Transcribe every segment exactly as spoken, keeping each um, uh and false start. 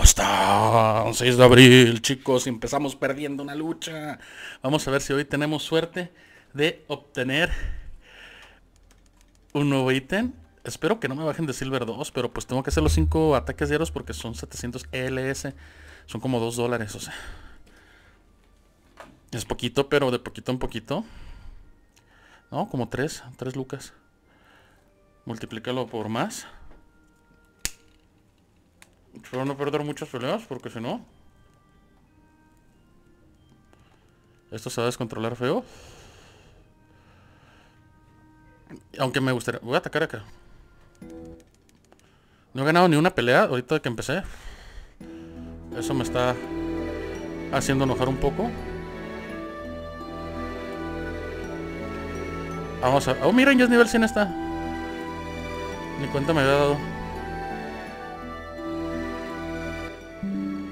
¿Cómo está? Un seis de abril, chicos, empezamos perdiendo una lucha. Vamos a ver si hoy tenemos suerte de obtener un nuevo ítem. Espero que no me bajen de Silver dos, pero pues tengo que hacer los cinco ataques diarios porque son setecientos L S. Son como dos dólares, o sea. Es poquito, pero de poquito en poquito. No, como tres, tres lucas. Multiplícalo por más. Espero no perder muchas peleas, porque si no, esto se va a descontrolar feo. Aunque me gustaría... Voy a atacar acá. No he ganado ni una pelea ahorita que empecé. Eso me está haciendo enojar un poco. Vamos a... Oh, miren, ya es nivel cien esta. Ni cuenta me había dado.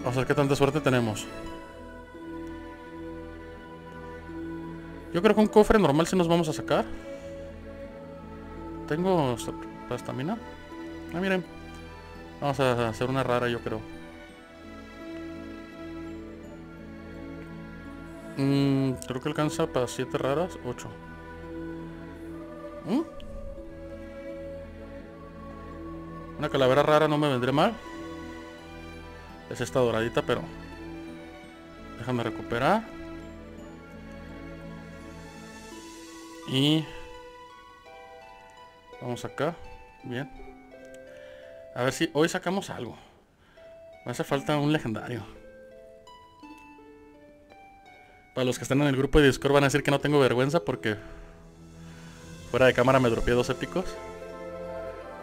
Vamos a ver qué tanta suerte tenemos. Yo creo que un cofre normal sí nos vamos a sacar. Tengo la estamina. Ah, miren. Vamos a hacer una rara, yo creo. Mm, creo que alcanza para siete raras. ocho. ¿Mm? Una calavera rara no me vendría mal. Es esta doradita, pero... Déjame recuperar. Y... Vamos acá. Bien. A ver si hoy sacamos algo. Me hace falta un legendario. Para los que están en el grupo de Discord van a decir que no tengo vergüenza porque... Fuera de cámara me dropeé dos épicos.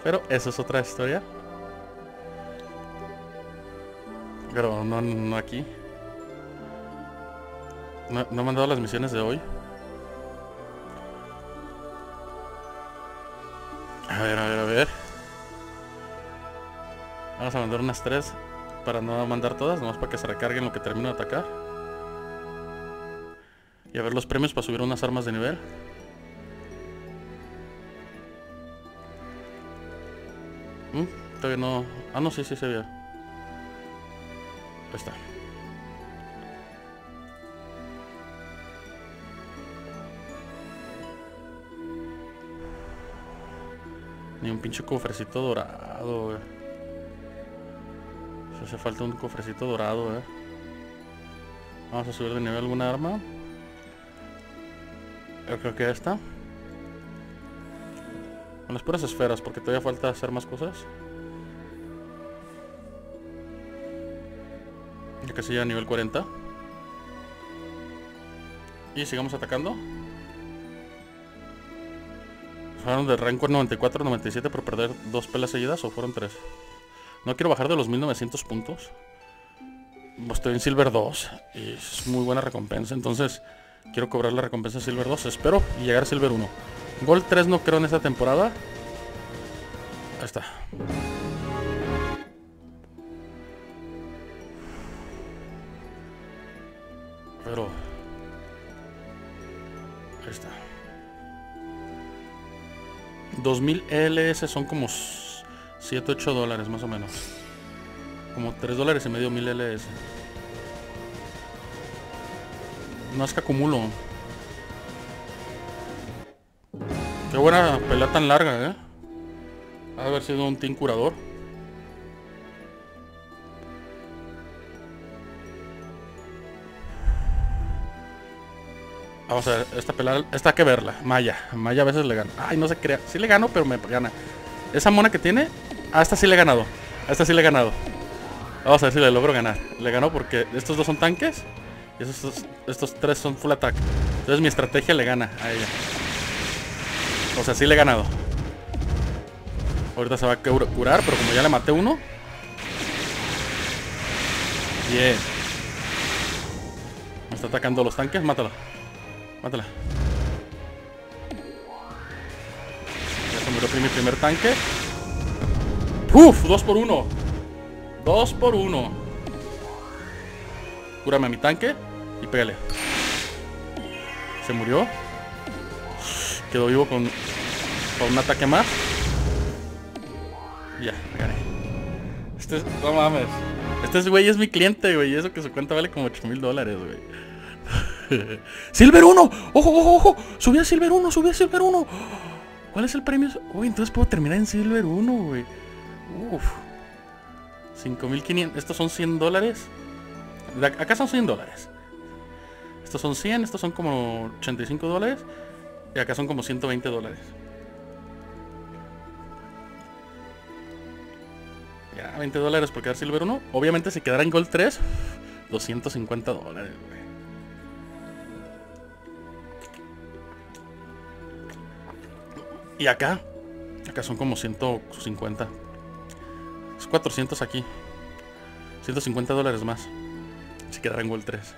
Pero eso es otra historia. Pero no, no aquí. No, no me han dado las misiones de hoy. A ver, a ver, a ver. Vamos a mandar unas tres. Para no mandar todas, nomás para que se recarguen lo que termino de atacar. Y a ver los premios para subir unas armas de nivel. ¿Mm? Todavía no... Ah, no, sí, sí, se veía. Está. Ni un pinche cofrecito dorado, güey. Se hace falta un cofrecito dorado, güey. Vamos a subir de nivel alguna arma. Yo creo que esta. Con las puras esferas, porque todavía falta hacer más cosas. Ya casi ya a nivel cuarenta. Y sigamos atacando. Fueron de rango noventa y cuatro a noventa y siete por perder dos pelas seguidas, o fueron tres. No quiero bajar de los mil novecientos puntos. Estoy en Silver dos y es muy buena recompensa, entonces quiero cobrar la recompensa de Silver dos. Espero y llegar a Silver uno. Gold tres no creo en esta temporada. Ahí está. Pero... Ahí está. dos mil L S son como siete, ocho dólares más o menos. Como tres dólares y medio mil L S. No es que acumulo. Qué buena pelea tan larga, eh. Ha de haber sido un team curador. Vamos a ver, esta pelea, esta hay que verla. Maya, Maya a veces le gana. Ay, no se crea, sí le gano, pero me gana. Esa mona que tiene, a esta sí le he ganado. A esta sí le he ganado. Vamos a ver si le logro ganar. Le ganó porque estos dos son tanques. Y estos, estos tres son full attack. Entonces mi estrategia le gana a ella. O sea, sí le he ganado. Ahorita se va a curar, pero como ya le maté uno. Bien. Me está atacando los tanques, mátala. Mátala. Ya se murió mi primer tanque. ¡Puf! Dos por uno. Dos por uno. Cúrame a mi tanque y pégale. Se murió. Quedó vivo con, con un ataque más. Ya, me gané. Este es, no mames. Este es, güey, es mi cliente, güey. Eso que su cuenta vale como ocho mil dólares, güey. Silver uno. Ojo, ojo, ojo. Subí a Silver uno, subí a Silver uno. ¿Cuál es el premio? Uy, entonces puedo terminar en Silver uno, güey. Uff. cinco mil quinientos. Estos son cien dólares. Acá son cien dólares. Estos son cien, estos son como ochenta y cinco dólares. Y acá son como ciento veinte dólares. Ya, veinte dólares por quedar Silver uno. Obviamente si quedara en Gold tres, doscientos cincuenta dólares, güey. Y acá, acá son como ciento cincuenta. Es cuatrocientos aquí. ciento cincuenta dólares más. Si quedara en Gold tres.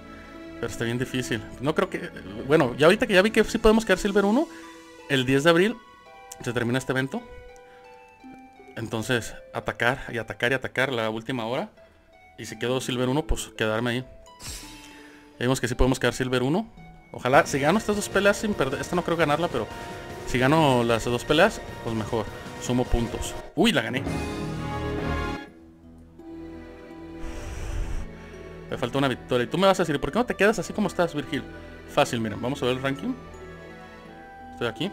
Pero está bien difícil. No creo que... Bueno, ya ahorita que ya vi que sí podemos quedar Silver uno. El diez de abril se termina este evento. Entonces, atacar y atacar y atacar la última hora. Y si quedo Silver uno, pues quedarme ahí. Ya vimos que sí podemos quedar Silver uno. Ojalá, si gano estas dos peleas sin perder... Esta no creo ganarla, pero... Si gano las dos peleas, pues mejor. Sumo puntos. ¡Uy, la gané! Me falta una victoria. Y tú me vas a decir, ¿por qué no te quedas así como estás, Virgil? Fácil, miren. Vamos a ver el ranking. Estoy aquí.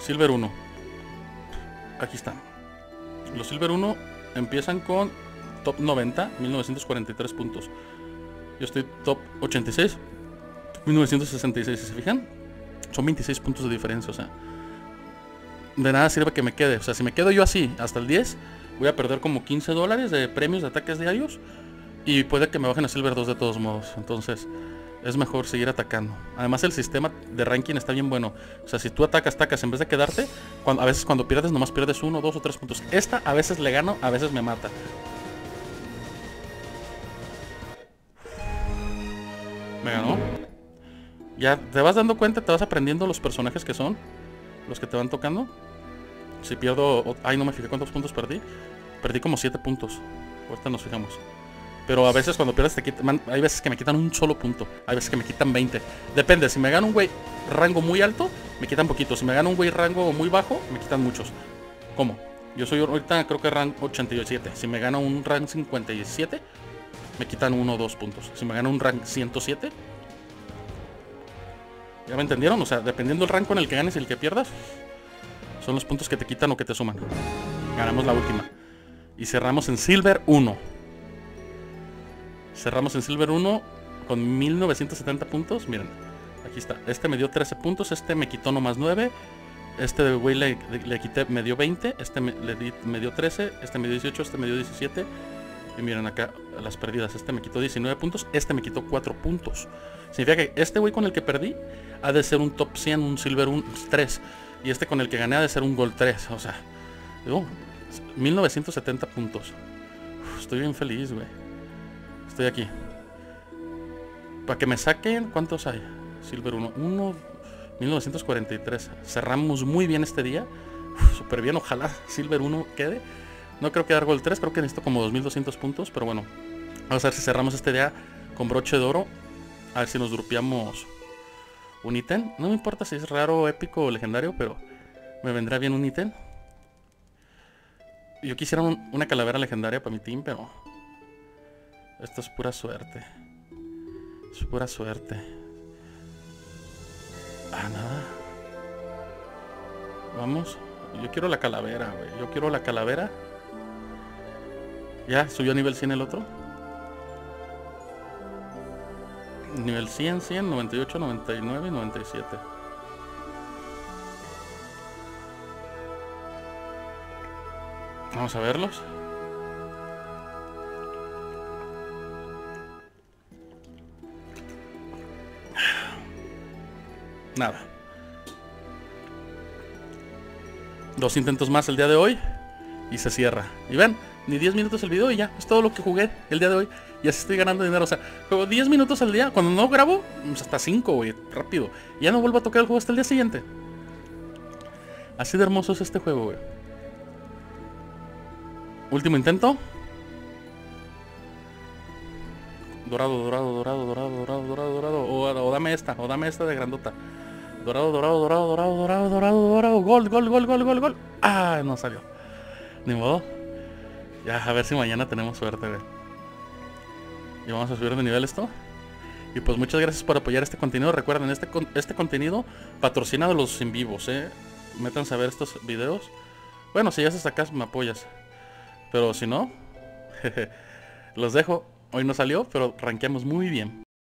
Silver uno. Aquí están. Los Silver uno empiezan con top noventa, mil novecientos cuarenta y tres puntos. Yo estoy top ochenta y seis, mil novecientos sesenta y seis. Si se fijan, son veintiséis puntos de diferencia. O sea, de nada sirve que me quede. O sea, si me quedo yo así hasta el diez, voy a perder como quince dólares de premios de ataques diarios. Y puede que me bajen a Silver dos de todos modos. Entonces, es mejor seguir atacando. Además, el sistema de ranking está bien bueno. O sea, si tú atacas, atacas, en vez de quedarte, cuando, a veces cuando pierdes, nomás pierdes uno, dos o tres puntos. Esta a veces le gano, a veces me mata. Me ganó. Ya te vas dando cuenta, te vas aprendiendo los personajes que son. Los que te van tocando. Si pierdo... Ay, no me fijé cuántos puntos perdí. Perdí como siete puntos. Ahorita nos fijamos. Pero a veces cuando pierdes te quitan... Hay veces que me quitan un solo punto. Hay veces que me quitan veinte. Depende, si me gano un güey rango muy alto, me quitan poquito. Si me gano un güey rango muy bajo, me quitan muchos. ¿Cómo? Yo soy ahorita creo que rango ochenta y siete. Si me gano un rank cincuenta y siete, me quitan uno o dos puntos. Si me gano un rank ciento siete... ¿Ya me entendieron? O sea, dependiendo del rango en el que ganes y el que pierdas, son los puntos que te quitan o que te suman. Ganamos la última. Y cerramos en Silver uno. Cerramos en Silver uno con mil novecientos setenta puntos. Miren, aquí está. Este me dio trece puntos. Este me quitó nomás nueve. Este güey le, le, le quité, me dio veinte. Este me, le di, me dio trece. Este me dio dieciocho. Este me dio diecisiete. Y miren acá las pérdidas. Este me quitó diecinueve puntos. Este me quitó cuatro puntos. Significa que este güey con el que perdí ha de ser un top cien, un Silver tres. Y este con el que gané ha de ser un Gold tres. O sea, digo, mil novecientos setenta puntos. Uf, estoy bien feliz, güey. Estoy aquí. Para que me saquen, ¿cuántos hay? Silver uno. mil novecientos cuarenta y tres. Cerramos muy bien este día. Súper bien. Ojalá Silver uno quede. No creo quedar Gold tres. Creo que necesito como dos mil doscientos puntos. Pero bueno. Vamos a ver si cerramos este día con broche de oro. A ver si nos dropeamos un ítem. No me importa si es raro, épico o legendario. Pero me vendrá bien un ítem. Yo quisiera un, una calavera legendaria para mi team. Pero... esto es pura suerte. Es pura suerte. Ah, nada. Vamos. Yo quiero la calavera, güey. Yo quiero la calavera. Ya, subió a nivel cien el otro. Nivel cien, cien, noventa y ocho, noventa y nueve y noventa y siete. Vamos a verlos. Nada. Dos intentos más el día de hoy y se cierra. Y ven, ni diez minutos el video y ya. Es todo lo que jugué el día de hoy. Y así estoy ganando dinero. O sea, juego diez minutos al día. Cuando no grabo, pues hasta cinco, güey. Rápido. Ya no vuelvo a tocar el juego hasta el día siguiente. Así de hermoso es este juego, güey. Último intento. Dorado, dorado, dorado, dorado, dorado, dorado, dorado. O, o dame esta, o dame esta de grandota. Dorado, dorado, dorado, dorado, dorado, dorado, dorado. Gol, gol, gol, gol, gol, gol. Ah, no salió. Ni modo. Ya, a ver si mañana tenemos suerte, güey. Y vamos a subir de nivel esto. Y pues muchas gracias por apoyar este contenido. Recuerden, este, este contenido patrocina de los en vivos, eh. Métanse a ver estos videos. Bueno, si ya estás acá, me apoyas. Pero si no, jeje, los dejo. Hoy no salió, pero rankeamos muy bien.